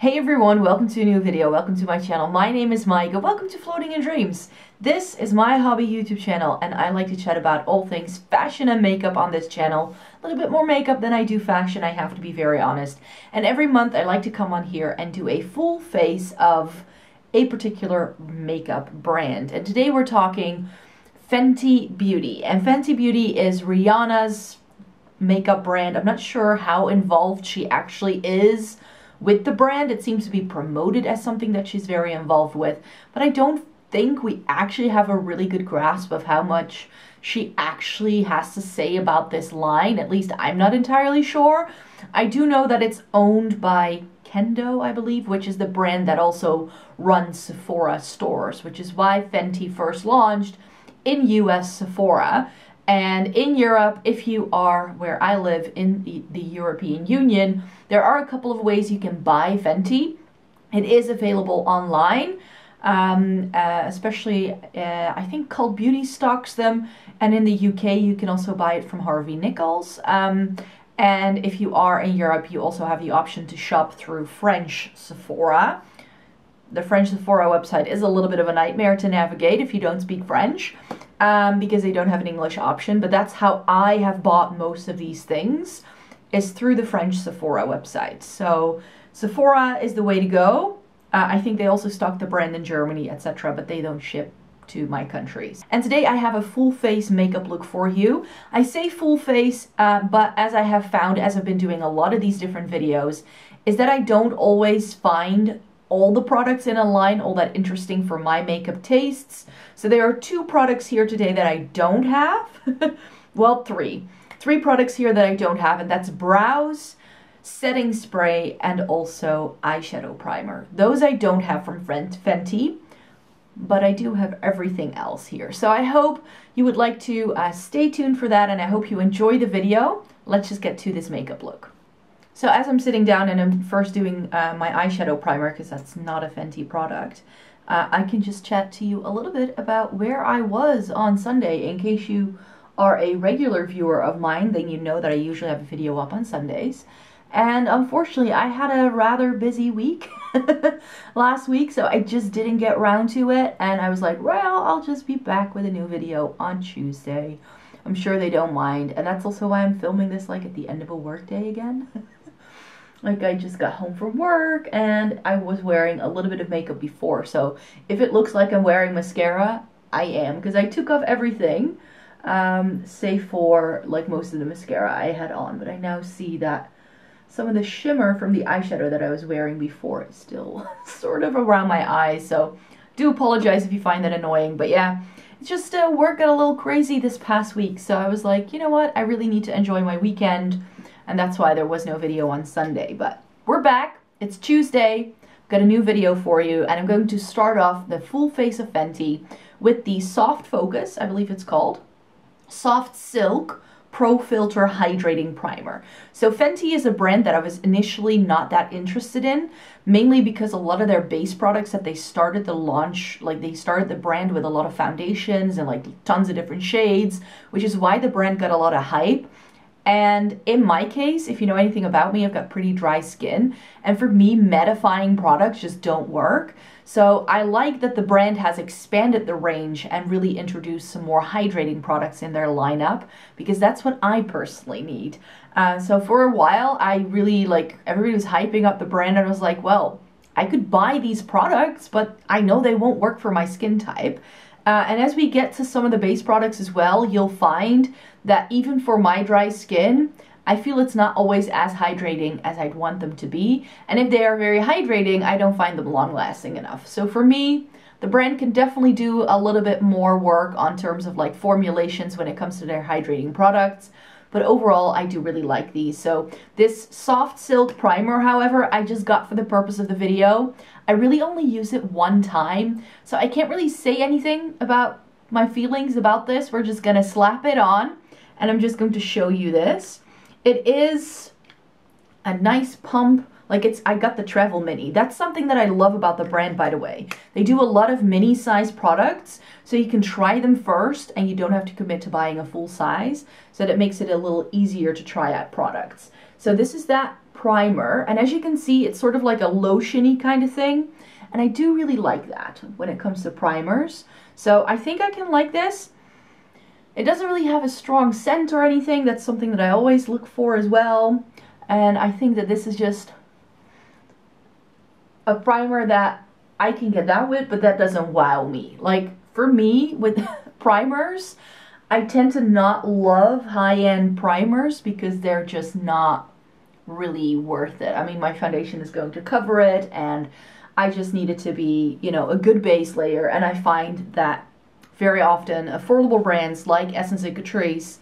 Hey everyone, welcome to a new video, welcome to my channel. My name is Mike and welcome to Floating in Dreams. This is my hobby YouTube channel and I like to chat about all things fashion and makeup on this channel. A little bit more makeup than I do fashion, I have to be very honest. And every month I like to come on here and do a full face of a particular makeup brand. And today we're talking Fenty Beauty. And Fenty Beauty is Rihanna's makeup brand. I'm not sure how involved she actually is with the brand. It seems to be promoted as something that she's very involved with, but I don't think we actually have a really good grasp of how much she actually has to say about this line. At least I'm not entirely sure. I do know that it's owned by Kendo, I believe, which is the brand that also runs Sephora stores, which is why Fenty first launched in US Sephora. And in Europe, if you are where I live in the European Union, there are a couple of ways you can buy Fenty. It is available online, especially I think Cult Beauty stocks them. And in the UK, you can also buy it from Harvey Nichols. And if you are in Europe, you also have the option to shop through French Sephora. The French Sephora website is a little bit of a nightmare to navigate if you don't speak French, because they don't have an English option, but that's how I have bought most of these things, is through the French Sephora website. So Sephora is the way to go. I think they also stock the brand in Germany, etc., but they don't ship to my countries. And today I have a full face makeup look for you. I say full face, but as I have found, as I've been doing a lot of these different videos, is that I don't always find all the products in a line all that interesting for my makeup tastes. So there are two products here today that I don't have. Well, three products here that I don't have, and that's brows, setting spray, and also eyeshadow primer. Those I don't have from Fenty, but I do have everything else here. So I hope you would like to stay tuned for that, and I hope you enjoy the video. Let's just get to this makeup look. So as I'm sitting down and I'm first doing my eyeshadow primer, because that's not a Fenty product, I can just chat to you a little bit about where I was on Sunday. In case you are a regular viewer of mine, then you know that I usually have a video up on Sundays. And unfortunately, I had a rather busy week last week, so I just didn't get around to it. And I was like, well, I'll just be back with a new video on Tuesday. I'm sure they don't mind. And that's also why I'm filming this like at the end of a workday again. Like, I just got home from work and I was wearing a little bit of makeup before. So if it looks like I'm wearing mascara, I am. Because I took off everything, save for like most of the mascara I had on. But I now see that some of the shimmer from the eyeshadow that I was wearing before is still sort of around my eyes. So do apologize if you find that annoying. But yeah, it's just work got a little crazy this past week. So I was like, you know what? I really need to enjoy my weekend. And that's why there was no video on Sunday, but we're back. It's Tuesday. Got a new video for you, and I'm going to start off the full face of Fenty with the Soft Focus, I believe it's called, Soft Silk Pro Filt'r Hydrating Primer. So Fenty is a brand that I was initially not that interested in, mainly because a lot of their base products that they started the launch, like they started the brand with a lot of foundations and like tons of different shades, which is why the brand got a lot of hype. And in my case, if you know anything about me, I've got pretty dry skin. And for me, mattifying products just don't work. So I like that the brand has expanded the range and really introduced some more hydrating products in their lineup, because that's what I personally need. So for a while, I really like, everybody was hyping up the brand and I was like, well, I could buy these products, but I know they won't work for my skin type. And as we get to some of the base products as well, you'll find that even for my dry skin, I feel it's not always as hydrating as I'd want them to be. And if they are very hydrating, I don't find them long lasting enough. So for me, the brand can definitely do a little bit more work on terms of like formulations when it comes to their hydrating products. But overall, I do really like these. So this Soft Silk primer, however, I just got for the purpose of the video. I really only use it one time, so I can't really say anything about my feelings about this. We're just gonna slap it on, and I'm just going to show you this. It is a nice pump. Like, it's, I got the travel mini. That's something that I love about the brand, by the way. They do a lot of mini size products, so you can try them first and you don't have to commit to buying a full size. So that makes it a little easier to try out products. So this is that primer, and as you can see, it's sort of like a lotion-y kind of thing, and I do really like that when it comes to primers. So I think I can like this. It doesn't really have a strong scent or anything. That's something that I always look for as well, and I think that this is just a primer that I can get that with, but that doesn't wow me. Like, for me, with primers, I tend to not love high-end primers because they're just not really worth it. I mean, my foundation is going to cover it, and I just need it to be, you know, a good base layer, and I find that very often affordable brands like Essence and Catrice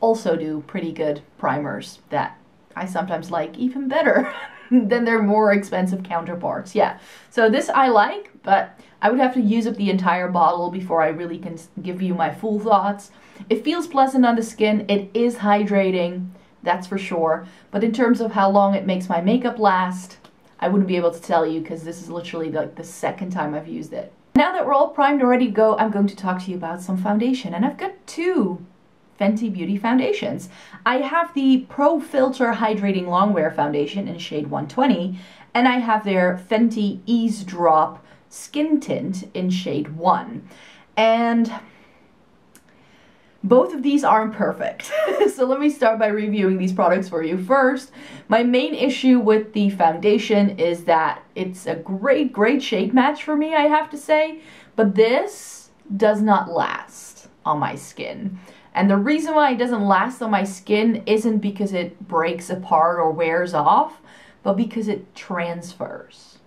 also do pretty good primers that I sometimes like even better than their more expensive counterparts. Yeah, so this I like, but I would have to use up the entire bottle before I really can give you my full thoughts. It feels pleasant on the skin, it is hydrating, that's for sure, but in terms of how long it makes my makeup last, I wouldn't be able to tell you because this is literally like the second time I've used it. Now that we're all primed and ready to go, I'm going to talk to you about some foundation, and I've got two Fenty Beauty foundations. I have the Pro Filt'r Hydrating Longwear Foundation in shade 120, and I have their Fenty Eaze Drop Skin Tint in shade 1. And both of these aren't perfect. So let me start by reviewing these products for you first. My main issue with the foundation is that it's a great, great shade match for me, I have to say, but this does not last on my skin. And the reason why it doesn't last on my skin isn't because it breaks apart or wears off, but because it transfers.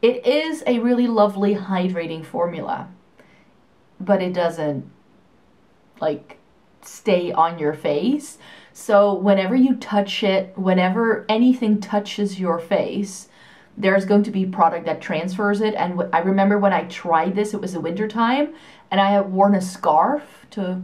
It is a really lovely hydrating formula, but it doesn't, like, stay on your face. So whenever you touch it, whenever anything touches your face, there's going to be product that transfers it. And I remember when I tried this, it was the winter time, and I had worn a scarf to,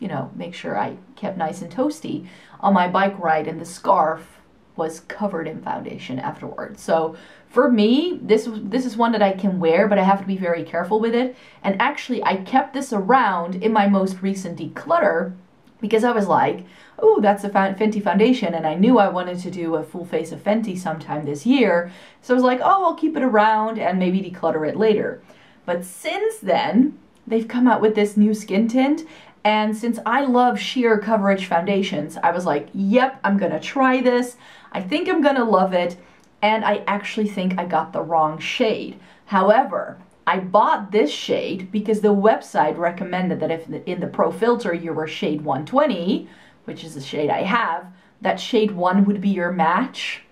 you know, make sure I kept nice and toasty on my bike ride, and the scarf was covered in foundation afterwards. So for me, this is one that I can wear, but I have to be very careful with it. And actually, I kept this around in my most recent declutter because I was like, oh, that's a Fenty foundation, and I knew I wanted to do a full face of Fenty sometime this year. So I was like, oh, I'll keep it around and maybe declutter it later. But since then, they've come out with this new skin tint, and since I love sheer coverage foundations, I was like, yep, I'm gonna try this. I think I'm gonna love it. And I actually think I got the wrong shade. However, I bought this shade because the website recommended that if in the Pro Filt'r you were shade 120, which is the shade I have, that shade 1 would be your match.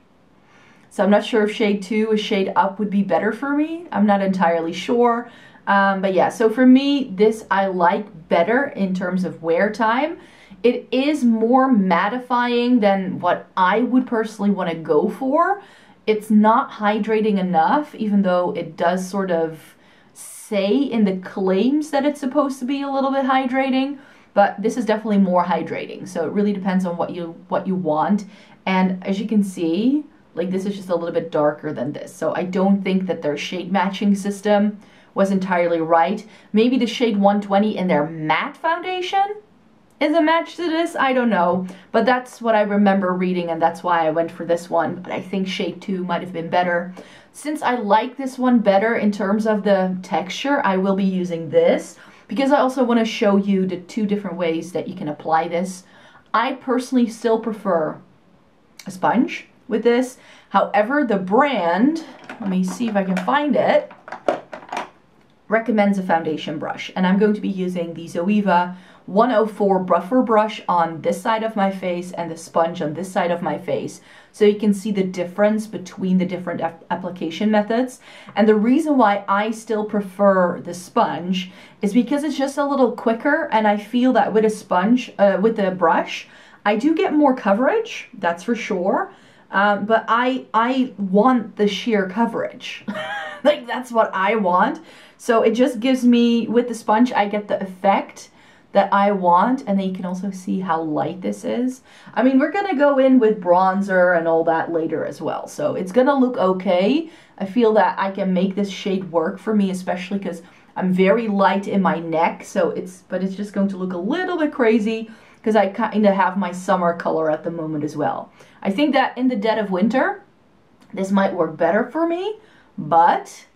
So I'm not sure if shade 2, a shade up, would be better for me. I'm not entirely sure. But yeah, so for me, this I like better in terms of wear time. It is more mattifying than what I would personally want to go for. It's not hydrating enough, even though it does sort of say in the claims that it's supposed to be a little bit hydrating, but this is definitely more hydrating. So it really depends on what you want. And as you can see, like, this is just a little bit darker than this. So I don't think that their shade matching system was entirely right. Maybe the shade 120 in their matte foundation is a match to this, I don't know. But that's what I remember reading, and that's why I went for this one. But I think shade 2 might have been better. Since I like this one better in terms of the texture, I will be using this, because I also want to show you the two different ways that you can apply this. I personally still prefer a sponge with this. However, the brand, let me see if I can find it, recommends a foundation brush, and I'm going to be using the Zoeva 104 Buffer Brush on this side of my face and the sponge on this side of my face, so you can see the difference between the different application methods. And the reason why I still prefer the sponge is because it's just a little quicker, and I feel that with a sponge, with a brush, I do get more coverage, that's for sure, but I want the sheer coverage. Like, that's what I want. So it just gives me, with the sponge, I get the effect that I want. And then you can also see how light this is. I mean, we're gonna go in with bronzer and all that later as well, so it's gonna look okay. I feel that I can make this shade work for me, especially because I'm very light in my neck, so it's, but it's just going to look a little bit crazy because I kind of have my summer color at the moment as well. I think that in the dead of winter, this might work better for me, but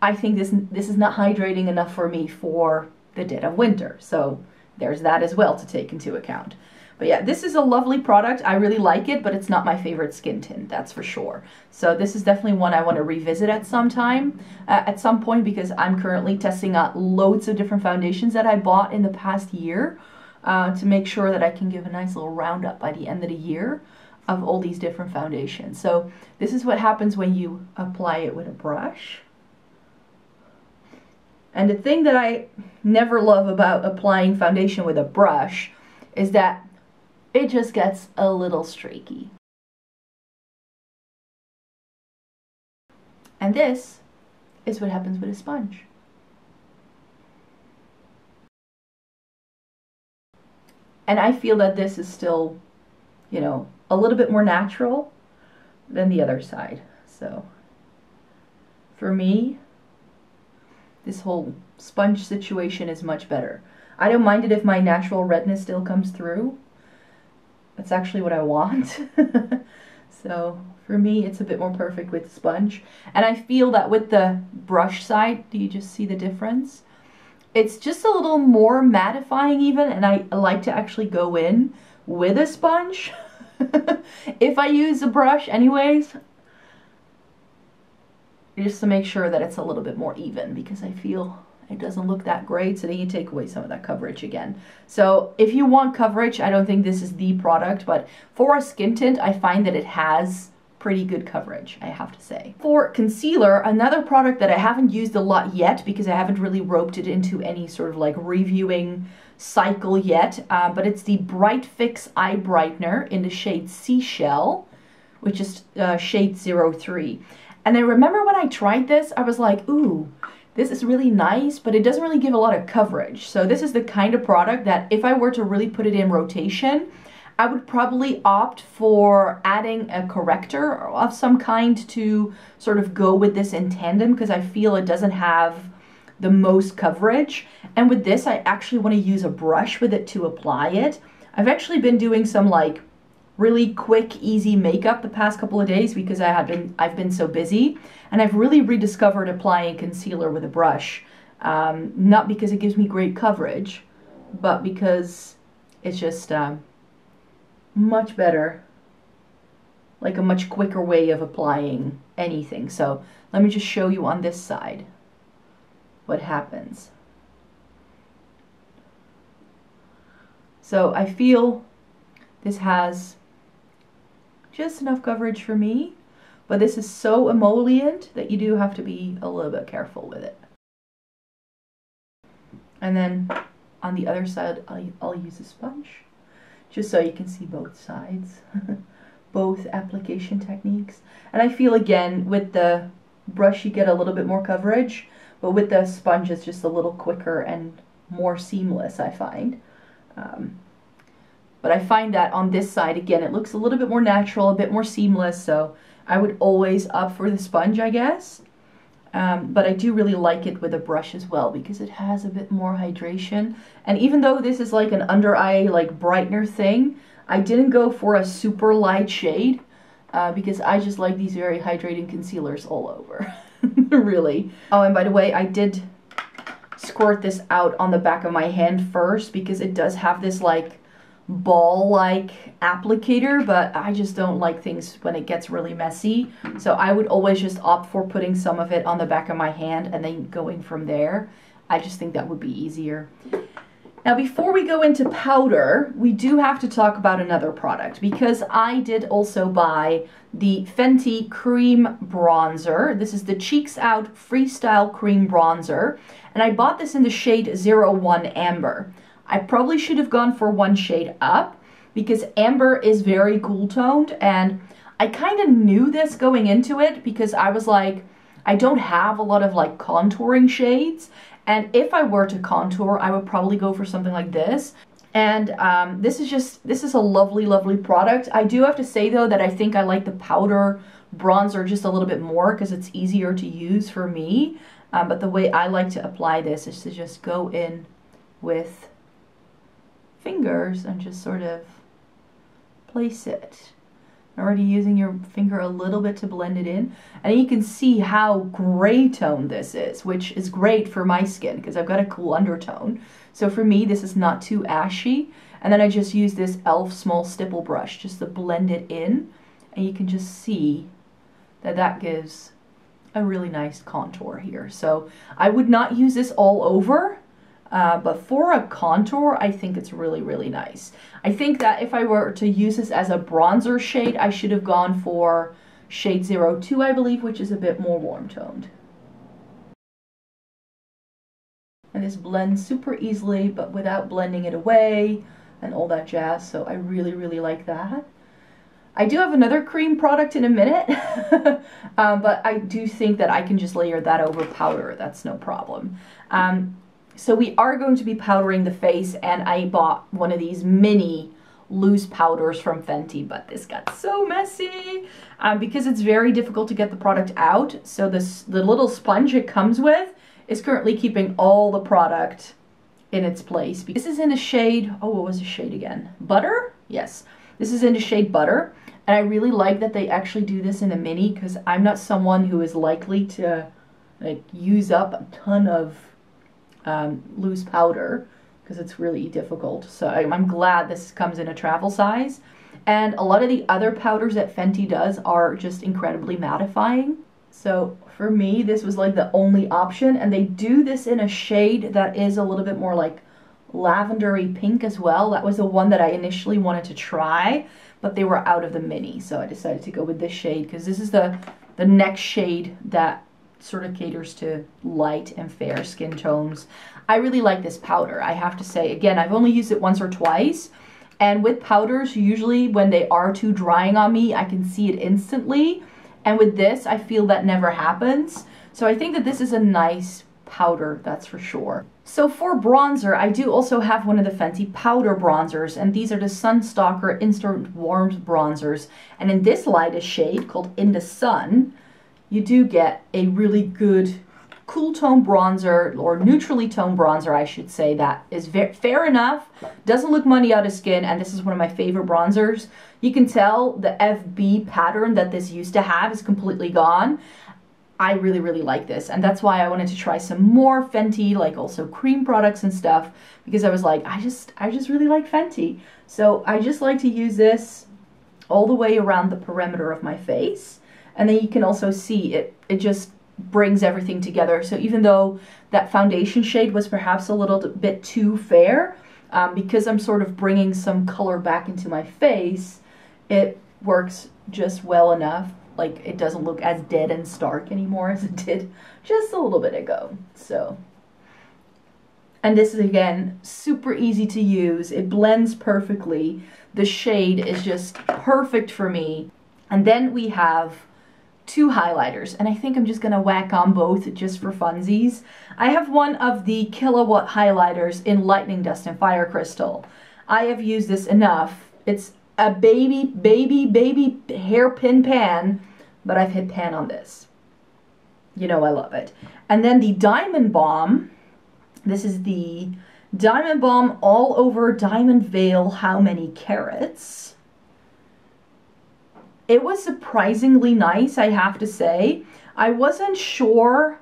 I think this is not hydrating enough for me for the dead of winter. So there's that as well to take into account. But yeah, this is a lovely product. I really like it, but it's not my favorite skin tint, that's for sure. So this is definitely one I want to revisit at some time, at some point, because I'm currently testing out loads of different foundations that I bought in the past year to make sure that I can give a nice little roundup by the end of the year of all these different foundations. So this is what happens when you apply it with a brush. And the thing that I never love about applying foundation with a brush is that it just gets a little streaky. And this is what happens with a sponge. And I feel that this is still, you know, a little bit more natural than the other side. So for me, this whole sponge situation is much better. I don't mind it if my natural redness still comes through. That's actually what I want. So for me, it's a bit more perfect with sponge. And I feel that with the brush side, do you just see the difference? It's just a little more mattifying even, and I like to actually go in with a sponge if I use a brush anyways, just to make sure that it's a little bit more even, because I feel it doesn't look that great, so then you take away some of that coverage again. So if you want coverage, I don't think this is the product, but for a skin tint, I find that it has pretty good coverage, I have to say. For concealer, another product that I haven't used a lot yet, because I haven't really roped it into any sort of like reviewing cycle yet, but it's the Bright Fix Eye Brightener in the shade Seashell, which is shade 03. And I remember when I tried this, I was like, ooh, this is really nice, but it doesn't really give a lot of coverage. So this is the kind of product that if I were to really put it in rotation, I would probably opt for adding a corrector of some kind to sort of go with this in tandem, because I feel it doesn't have the most coverage. And with this, I actually want to use a brush with it to apply it. I've actually been doing some like really quick, easy makeup the past couple of days because I've been so busy, and I've really rediscovered applying concealer with a brush. Not because it gives me great coverage, but because it's just much better, like a much quicker way of applying anything. So let me just show you on this side what happens. So I feel this has just enough coverage for me, but this is so emollient that you do have to be a little bit careful with it. And then on the other side, I'll use a sponge, just so you can see both sides, both application techniques. And I feel again, with the brush you get a little bit more coverage, but with the sponge it's just a little quicker and more seamless, I find. But I find that on this side, again, it looks a little bit more natural, a bit more seamless, so I would always opt for the sponge, I guess. But I do really like it with a brush as well, because it has a bit more hydration. And even though this is like an under-eye like brightener thing, I didn't go for a super light shade, because I just like these very hydrating concealers all over, really. Oh, and by the way, I did squirt this out on the back of my hand first, because it does have this like ball-like applicator, but I just don't like things when it gets really messy. So I would always just opt for putting some of it on the back of my hand and then going from there. I just think that would be easier. Now, before we go into powder, we do have to talk about another product, because I did also buy the Fenty Cream Bronzer. This is the Cheeks Out Freestyle Cream Bronzer, and I bought this in the shade 01 Amber. I probably should have gone for one shade up, because amber is very cool toned, and I kind of knew this going into it, because I was like, I don't have a lot of like contouring shades, and if I were to contour, I would probably go for something like this. And this is a lovely, lovely product. I do have to say though that I think I like the powder bronzer just a little bit more, because it's easier to use for me. But the way I like to apply this is to just go in with fingers and just sort of place it. Already using your finger a little bit to blend it in. And you can see how gray toned this is, which is great for my skin because I've got a cool undertone. So for me, this is not too ashy. And then I just use this e.l.f. small stipple brush just to blend it in. And you can just see that that gives a really nice contour here. So I would not use this all over. But for a contour, I think it's really, really nice. I think that if I were to use this as a bronzer shade, I should have gone for shade 02, I believe, which is a bit more warm toned. And this blends super easily, but without blending it away and all that jazz. So I really, really like that. I do have another cream product in a minute, but I do think that I can just layer that over powder. That's no problem. So we are going to be powdering the face, and I bought one of these mini loose powders from Fenty, but this got so messy because it's very difficult to get the product out. So the little sponge it comes with is currently keeping all the product in its place. This is in a shade, oh, what was the shade again? Butter? Yes. This is in the shade Butter, and I really like that they actually do this in a mini because I'm not someone who is likely to like use up a ton of loose powder because it's really difficult. So I'm glad this comes in a travel size. And a lot of the other powders that Fenty does are just incredibly mattifying. So for me, this was like the only option, and they do this in a shade that is a little bit more like lavendery pink as well. That was the one that I initially wanted to try, but they were out of the mini, so I decided to go with this shade because this is the next shade that sort of caters to light and fair skin tones. I really like this powder, I have to say. Again, I've only used it once or twice, and with powders, usually when they are too drying on me, I can see it instantly, and with this, I feel that never happens. So I think that this is a nice powder, that's for sure. So for bronzer, I do also have one of the Fenty powder bronzers, and these are the Sun Stalk'r Instant Warms Bronzers, and in this lightest shade called In the Sun, you do get a really good cool tone bronzer, or neutrally toned bronzer, I should say, that is fair enough, doesn't look money out of skin, and this is one of my favorite bronzers. You can tell the FB pattern that this used to have is completely gone. I really, really like this, and that's why I wanted to try some more Fenty, like also cream products and stuff, because I was like, I just really like Fenty. So I just like to use this all the way around the perimeter of my face. And then you can also see it just brings everything together. So even though that foundation shade was perhaps a little bit too fair, because I'm sort of bringing some color back into my face, it works just well enough. Like, it doesn't look as dead and stark anymore as it did just a little bit ago. So, and this is, again, super easy to use. It blends perfectly. The shade is just perfect for me. And then we have two highlighters, and I think I'm just gonna whack on both just for funsies. I have one of the Killawat Highlighters in Lightning Dust and Fire Crystal. I have used this enough. It's a baby hairpin pan, but I've hit pan on this. You know I love it. And then the Diamond Bomb. This is the Diamond Bomb All Over Diamond Veil How Many Carats. It was surprisingly nice, I have to say. I wasn't sure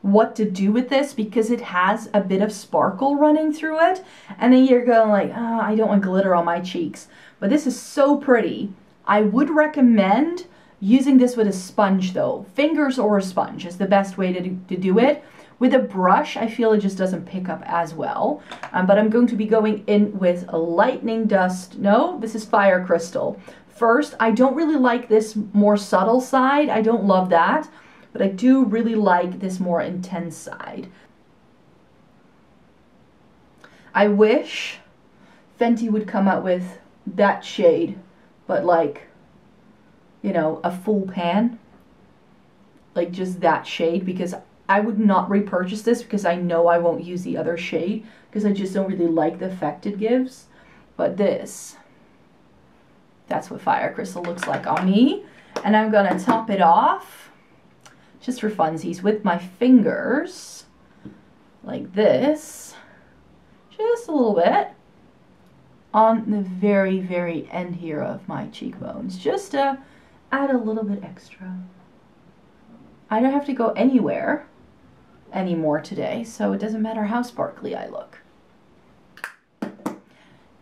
what to do with this because it has a bit of sparkle running through it. And then you're going like, oh, I don't want glitter on my cheeks. But this is so pretty. I would recommend using this with a sponge though. Fingers or a sponge is the best way to do it. With a brush, I feel it just doesn't pick up as well. But I'm going to be going in with a Lightning Dust. No, this is Fire Crystal. First, I don't really like this more subtle side. I don't love that, but I do really like this more intense side. I wish Fenty would come out with that shade, but like, you know, a full pan, like just that shade, because I would not repurchase this because I know I won't use the other shade because I just don't really like the effect it gives. But this, that's what Fire Crystal looks like on me. And I'm gonna top it off, just for funsies, with my fingers, like this, just a little bit. on the very, very end here of my cheekbones, just to add a little bit extra. I don't have to go anywhere anymore today, so it doesn't matter how sparkly I look.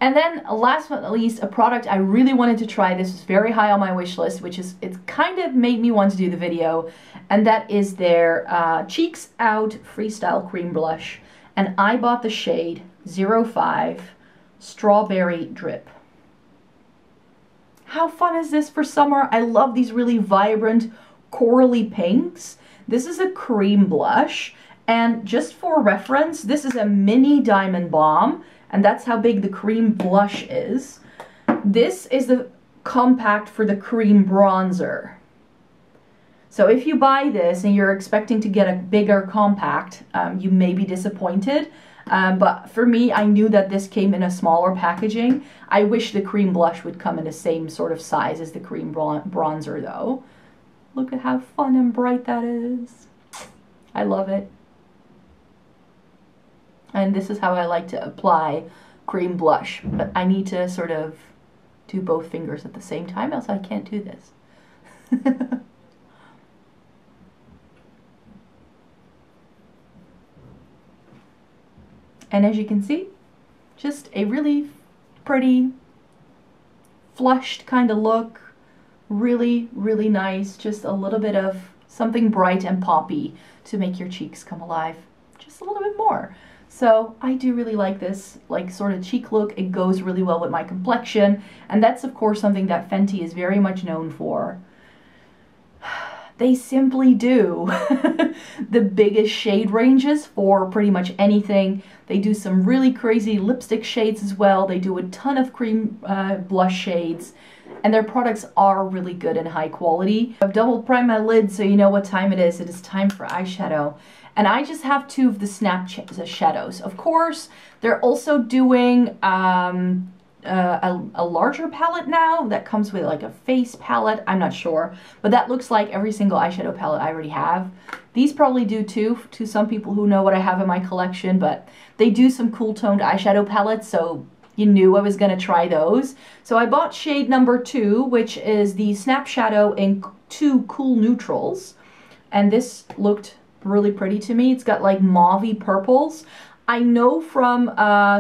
And then, last but not least, a product I really wanted to try. This is very high on my wish list, which is, it kind of made me want to do the video, and that is their Cheeks Out Freestyle Cream Blush. And I bought the shade 05 Strawberry Drip. How fun is this for summer? I love these really vibrant, corally pinks. This is a cream blush, and just for reference, this is a mini Diamond Bomb, and that's how big the cream blush is. This is the compact for the cream bronzer. So if you buy this and you're expecting to get a bigger compact, you may be disappointed. But for me, I knew that this came in a smaller packaging. I wish the cream blush would come in the same sort of size as the cream bronzer though. Look at how fun and bright that is. I love it. And this is how I like to apply cream blush, but I need to sort of do both fingers at the same time, else I can't do this. And as you can see, just a really pretty, flushed kind of look. Really, really nice. Just a little bit of something bright and poppy to make your cheeks come alive just a little bit more. So I do really like this, like, sort of cheek look. It goes really well with my complexion, and that's of course something that Fenty is very much known for. They simply do the biggest shade ranges for pretty much anything. They do some really crazy lipstick shades as well. They do a ton of cream blush shades, and their products are really good and high quality. I've double primed my lid, so you know what time it is. It is time for eyeshadow. And I just have two of the Snap Shadows. Of course, they're also doing a larger palette now that comes with like a face palette. I'm not sure, but that looks like every single eyeshadow palette I already have. These probably do too, to some people who know what I have in my collection, but they do some cool toned eyeshadow palettes, so you knew I was gonna try those. So I bought shade number 2, which is the Snap Shadow in 2 Cool Neutrals, and this looked really pretty to me. It's got like mauve-y purples. I know from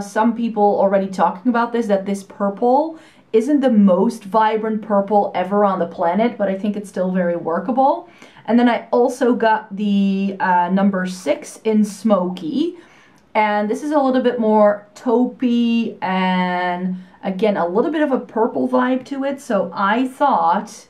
some people already talking about this that this purple isn't the most vibrant purple ever on the planet, but I think it's still very workable. And then I also got the number 6 in Smoky, and this is a little bit more taupey and again a little bit of a purple vibe to it. So I thought,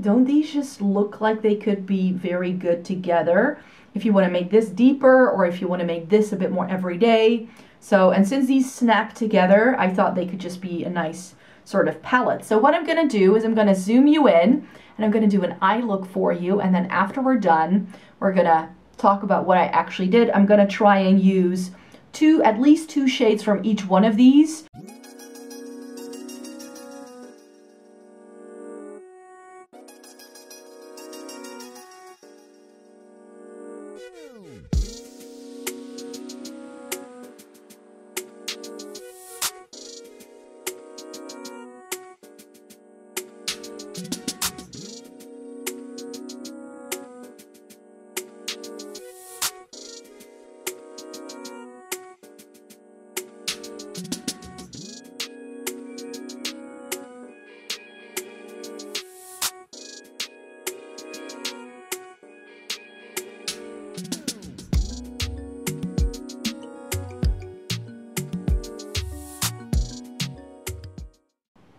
don't these just look like they could be very good together? If you want to make this deeper, or if you want to make this a bit more everyday. So, and since these snap together, I thought they could just be a nice sort of palette. So what I'm going to do is I'm going to zoom you in, and I'm going to do an eye look for you, and then after we're done, we're going to talk about what I actually did. I'm going to try and use at least two shades from each one of these.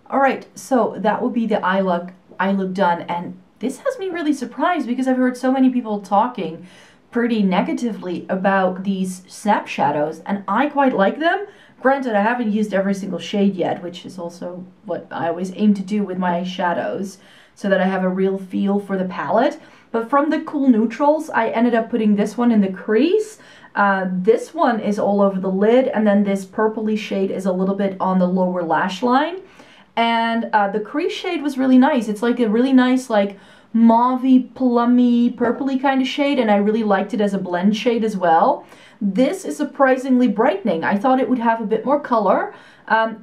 Alright, so that will be the eye look done, and this has me really surprised because I've heard so many people talking pretty negatively about these Snap Shadows, and I quite like them. Granted, I haven't used every single shade yet, which is also what I always aim to do with my shadows, so that I have a real feel for the palette. But from the Cool Neutrals, I ended up putting this one in the crease. This one is all over the lid, and then this purpley shade is a little bit on the lower lash line. And the crease shade was really nice. It's like a really nice, like, mauvey, plummy, purpley kind of shade, and I really liked it as a blend shade as well. This is surprisingly brightening. I thought it would have a bit more color,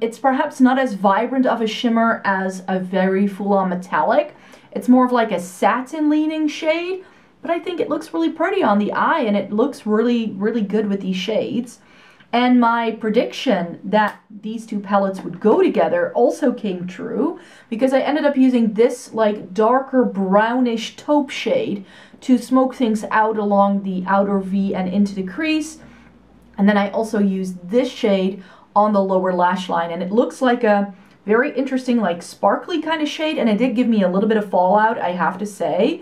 It's perhaps not as vibrant of a shimmer as a very full-on metallic. It's more of like a satin-leaning shade, but I think it looks really pretty on the eye, and it looks really, really good with these shades. And my prediction that these two palettes would go together also came true, because I ended up using this like darker brownish taupe shade to smoke things out along the outer V and into the crease. And then I also used this shade on the lower lash line, and it looks like a very interesting like sparkly kind of shade, and it did give me a little bit of fallout, I have to say.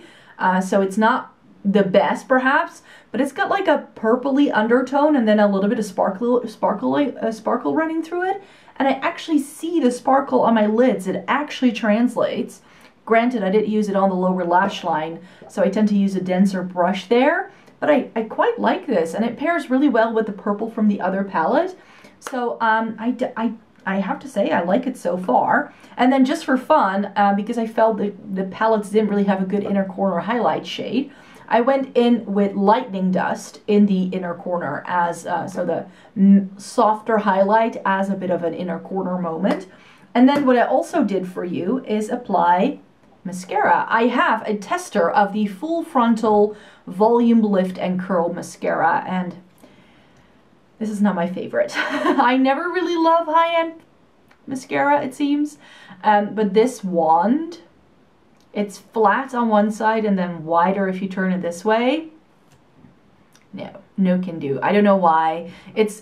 So it's not the best perhaps, but it's got like a purpley undertone and then a little bit of sparkle running through it, and I actually see the sparkle on my lids. It actually translates. Granted, I did use it on the lower lash line, so I tend to use a denser brush there, but I quite like this, and it pairs really well with the purple from the other palette. So I have to say I like it so far. And then just for fun, because I felt that the palettes didn't really have a good inner corner highlight shade, I went in with Lightning Dust in the inner corner as so the softer highlight as a bit of an inner corner moment. And then what I also did for you is apply mascara. I have a tester of the Full Frontal Volume Lift and Curl mascara, and this is not my favorite. I never really love high-end mascara, it seems, but this wand, it's flat on one side and then wider if you turn it this way. No can do. I don't know why. It's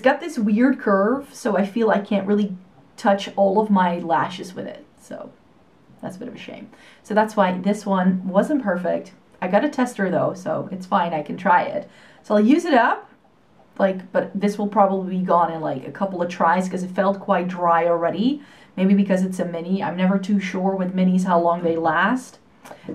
got this weird curve, so I feel I can't really touch all of my lashes with it. So that's a bit of a shame. So that's why this one wasn't perfect. I got a tester though, so it's fine. I can try it. So I'll use it up, like, but this will probably be gone in like a couple of tries because it felt quite dry already. Maybe because it's a mini. I'm never too sure with minis how long they last.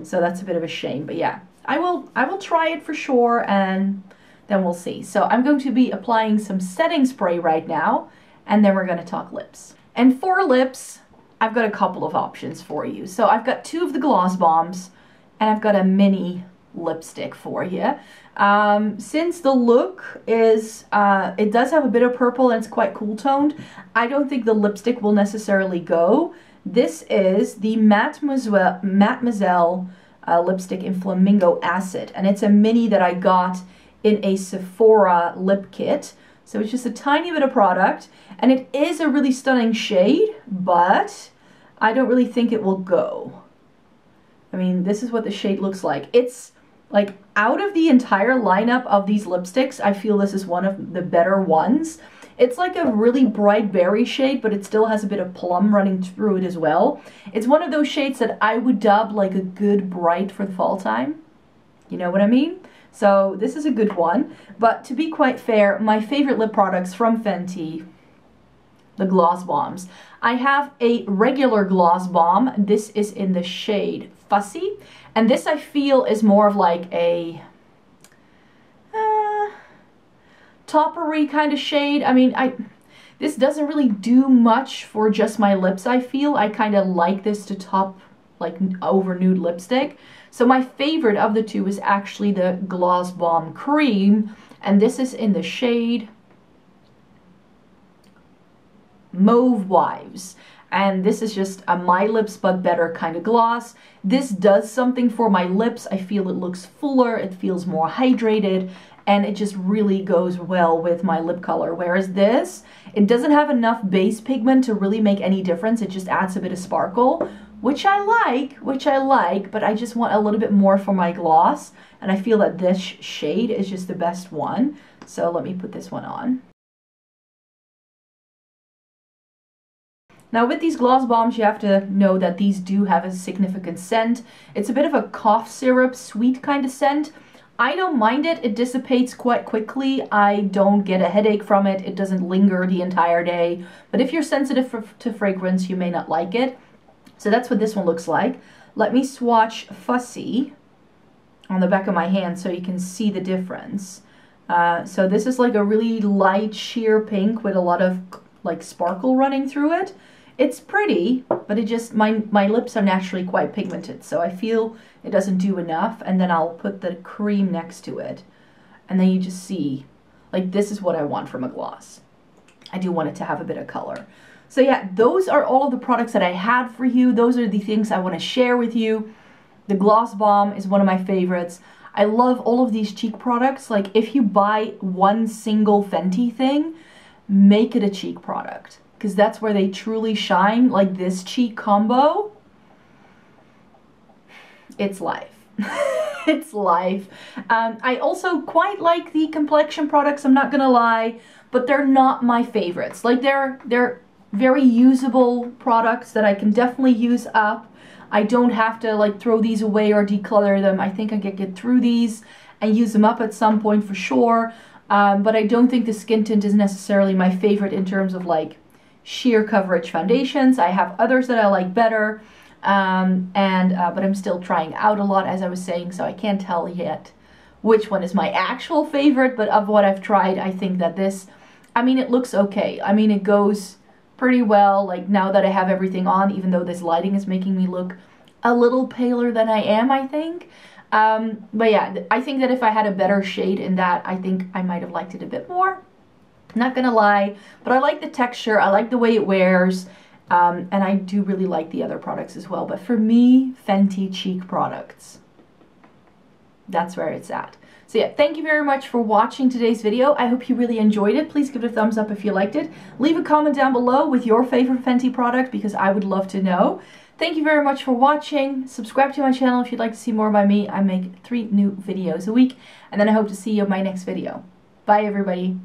So that's a bit of a shame. But yeah, I will try it for sure, and then we'll see. So I'm going to be applying some setting spray right now, and then we're going to talk lips. And for lips, I've got a couple of options for you. So I've got two of the Gloss Bombs, and I've got a mini lipstick for you. Since the look is it does have a bit of purple and it's quite cool toned, I don't think the lipstick will necessarily go. This is the Mattemoiselle lipstick in Flamingo Acid, and it's a mini that I got in a Sephora lip kit. So it's just a tiny bit of product, and it is a really stunning shade, but I don't really think it will go. I mean, this is what the shade looks like. It's like, out of the entire lineup of these lipsticks, I feel this is one of the better ones. It's like a really bright berry shade, but it still has a bit of plum running through it as well. It's one of those shades that I would dub like a good bright for the fall time. You know what I mean? So this is a good one. But to be quite fair, my favorite lip products from Fenty, the Gloss Bombs. I have a regular Gloss Bomb. This is in the shade Fussy, and this I feel is more of like a taupery kind of shade. I mean, this doesn't really do much for just my lips, I feel. I kind of like this to top like over nude lipstick. So my favorite of the two is actually the Gloss Bomb Cream, and this is in the shade Mauve Wives. And this is just a My Lips But Better kind of gloss. This does something for my lips. I feel it looks fuller, it feels more hydrated, and it just really goes well with my lip color. Whereas this, it doesn't have enough base pigment to really make any difference. It just adds a bit of sparkle, which I like, but I just want a little bit more for my gloss. And I feel that this shade is just the best one. So let me put this one on. Now with these Gloss Bombs, you have to know that these do have a significant scent. It's a bit of a cough syrup, sweet kind of scent. I don't mind it. It dissipates quite quickly. I don't get a headache from it. It doesn't linger the entire day. But if you're sensitive to fragrance, you may not like it. So that's what this one looks like. Let me swatch Fussy on the back of my hand so you can see the difference. So this is like a really light, sheer pink with a lot of like sparkle running through it. It's pretty, but it just, my lips are naturally quite pigmented, so I feel it doesn't do enough. And then I'll put the cream next to it, and then you just see, like, this is what I want from a gloss. I do want it to have a bit of color. So yeah, those are all of the products that I had for you. Those are the things I want to share with you. The Gloss Bomb is one of my favorites. I love all of these cheek products. Like, if you buy one single Fenty thing, make it a cheek product, because that's where they truly shine. Like, this cheek combo, it's life. It's life. I also quite like the complexion products, I'm not gonna lie, but they're not my favorites. Like, they're very usable products that I can definitely use up. I don't have to like throw these away or declutter them. I think I can get through these and use them up at some point for sure. But I don't think the skin tint is necessarily my favorite in terms of like sheer coverage foundations. I have others that I like better, but I'm still trying out a lot, as I was saying, so I can't tell yet which one is my actual favorite. But of what I've tried, I think that this, I mean, it looks okay. I mean, it goes pretty well, like, now that I have everything on, even though this lighting is making me look a little paler than I am, I think. But yeah, I think that if I had a better shade in that, I think I might have liked it a bit more. Not gonna lie, but I like the texture, I like the way it wears, and I do really like the other products as well. But for me, Fenty cheek products, that's where it's at. So yeah, thank you very much for watching today's video. I hope you really enjoyed it. Please give it a thumbs up if you liked it. Leave a comment down below with your favorite Fenty product, because I would love to know. Thank you very much for watching. Subscribe to my channel if you'd like to see more by me. I make 3 new videos a week, and then I hope to see you in my next video. Bye, everybody.